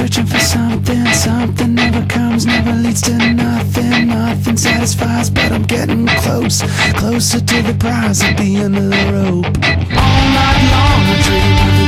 searching for something. Something never comes, never leads to nothing. Nothing satisfies, but I'm getting close, closer to the prize at the end of the rope. All night long I dream.